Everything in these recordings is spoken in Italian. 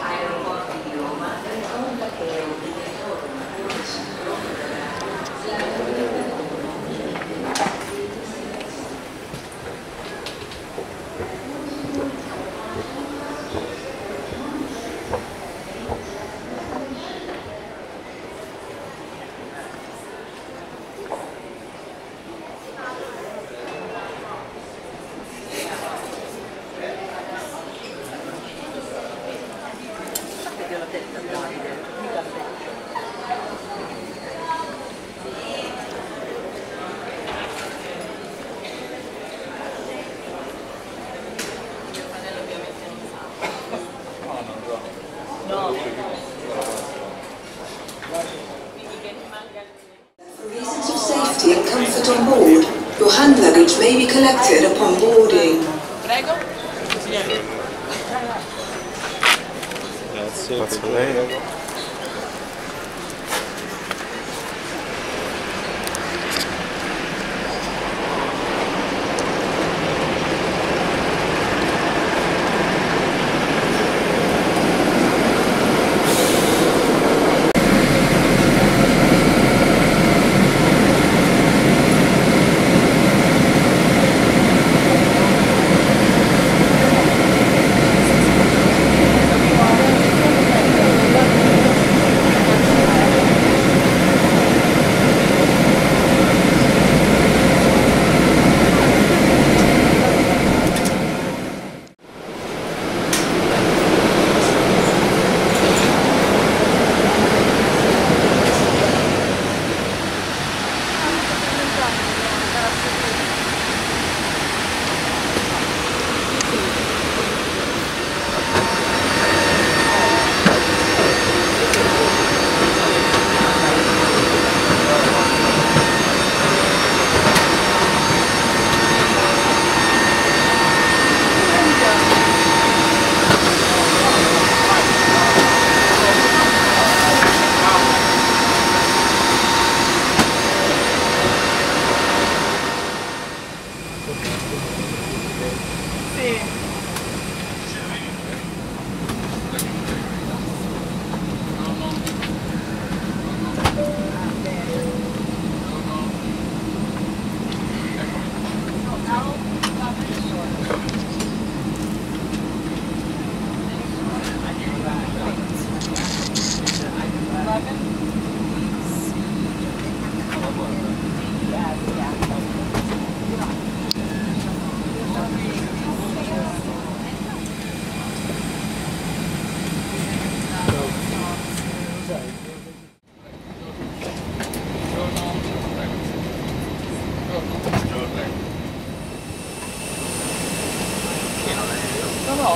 Aeroporti di Roma ricorda che è obbligatorio una prova sindrome della reason for safety and comfort on board. Your hand luggage may be collected upon boarding. Prego. Grazie.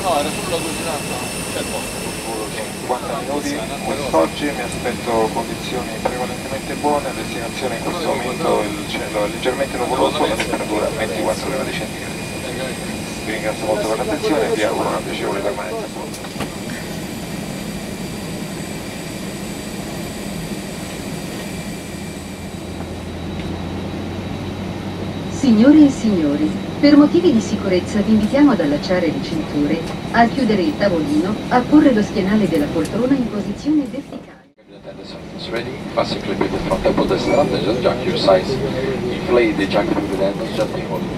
No, era solo la cucinata, c'è il posto. 50 minuti, quest'oggi mi aspetto condizioni prevalentemente buone, destinazione in questo momento il cielo è leggermente nuvoloso, la temperatura 24 gradi centigradi. Vi ringrazio molto per l'attenzione e vi auguro una piacevole permanenza a bordo. Signore e signori, per motivi di sicurezza vi invitiamo ad allacciare le cinture, a chiudere il tavolino, a porre lo schienale della poltrona in posizione verticale. It's ready. Basically, with the front double the strap and just jack your size. Inflate the jacket with the end and just hold it.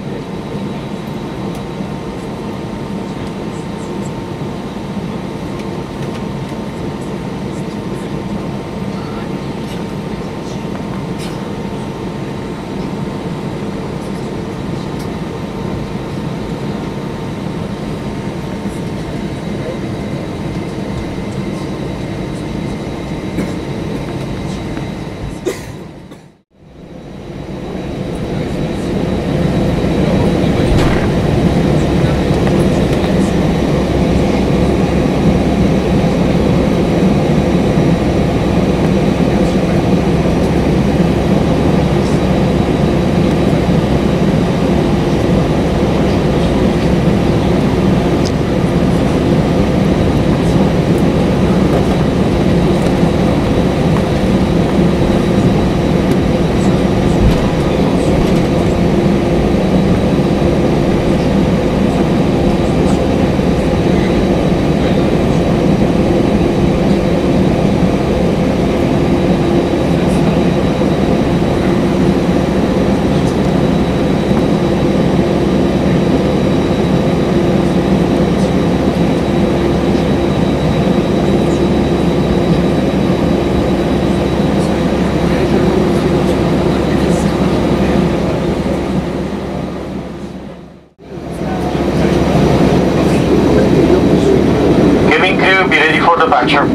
departure.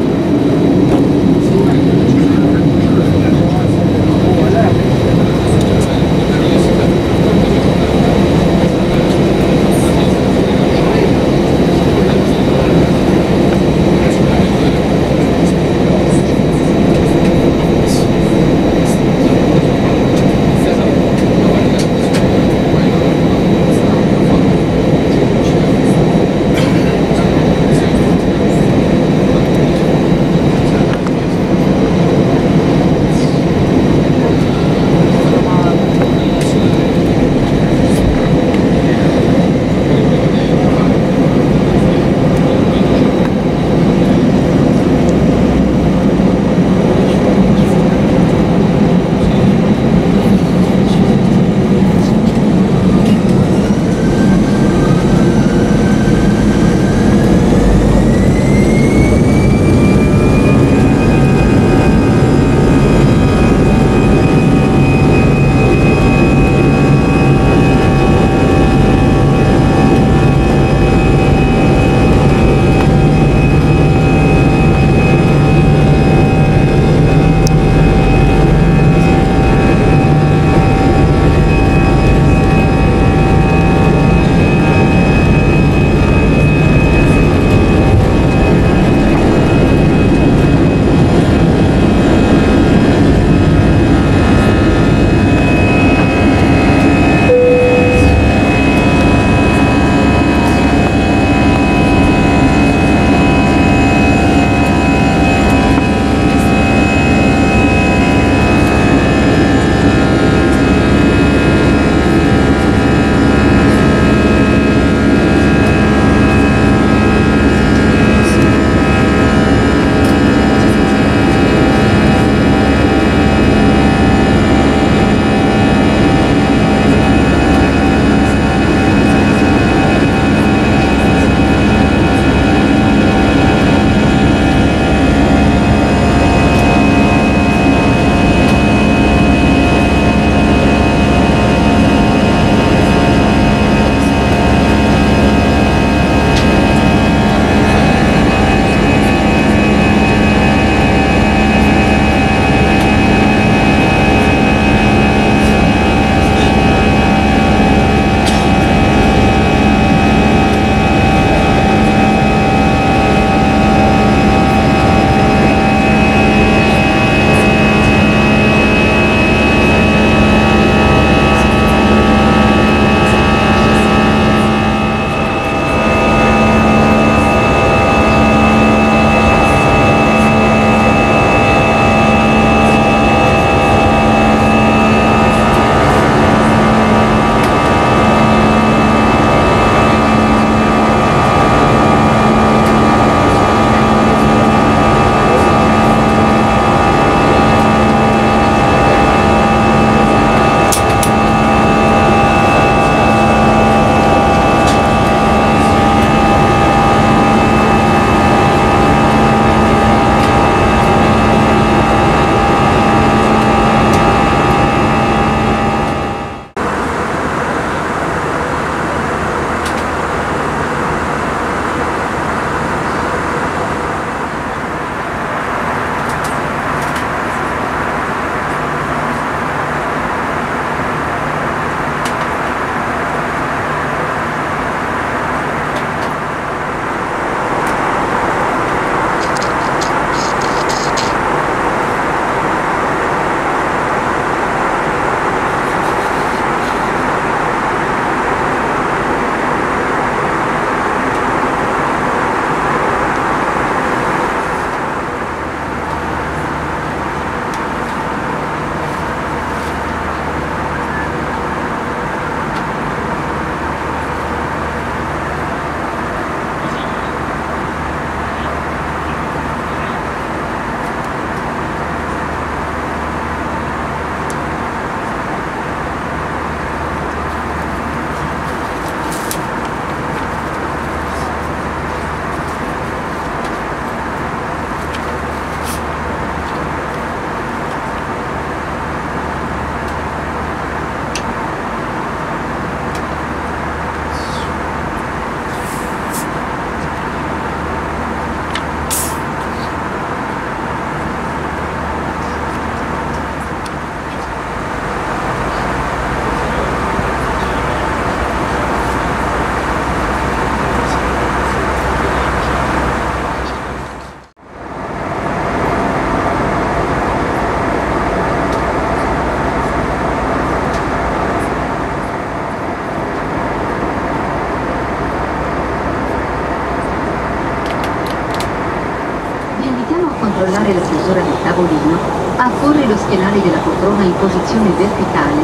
controllare la stesura del tavolino, a porre lo schienale della poltrona in posizione verticale,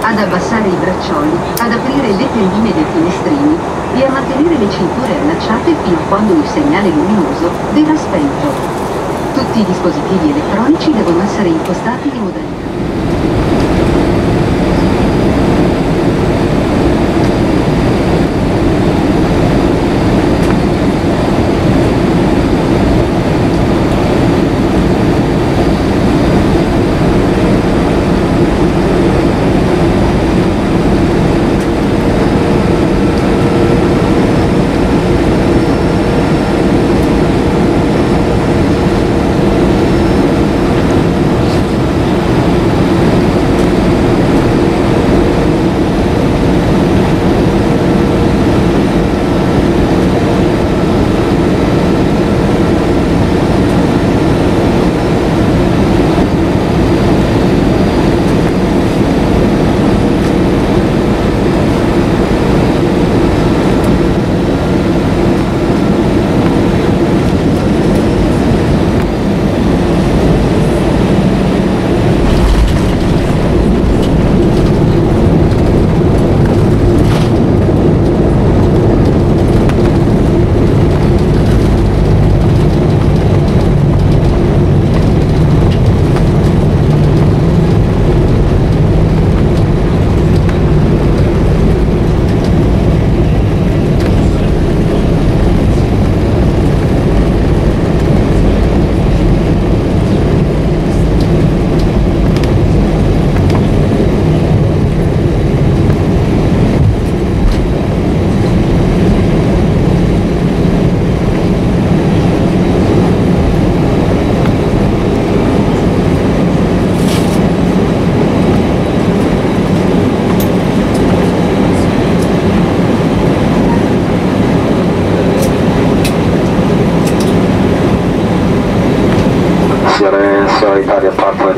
ad abbassare i braccioli, ad aprire le tendine dei finestrini e a mantenere le cinture allacciate fino a quando il segnale luminoso verrà spento. Tutti i dispositivi elettronici devono essere impostati in modalità.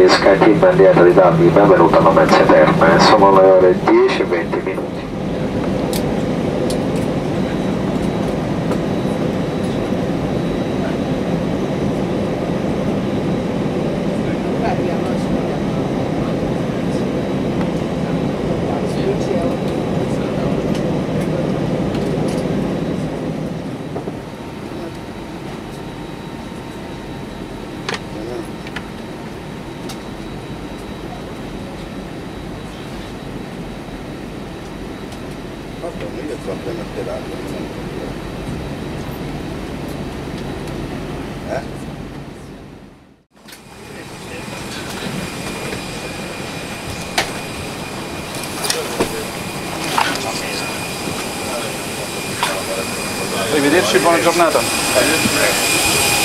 Skyteam bandiera di Darmi, benvenuto a Nomenze Terme, sono le ore 10:20. Arrivederci, buona giornata.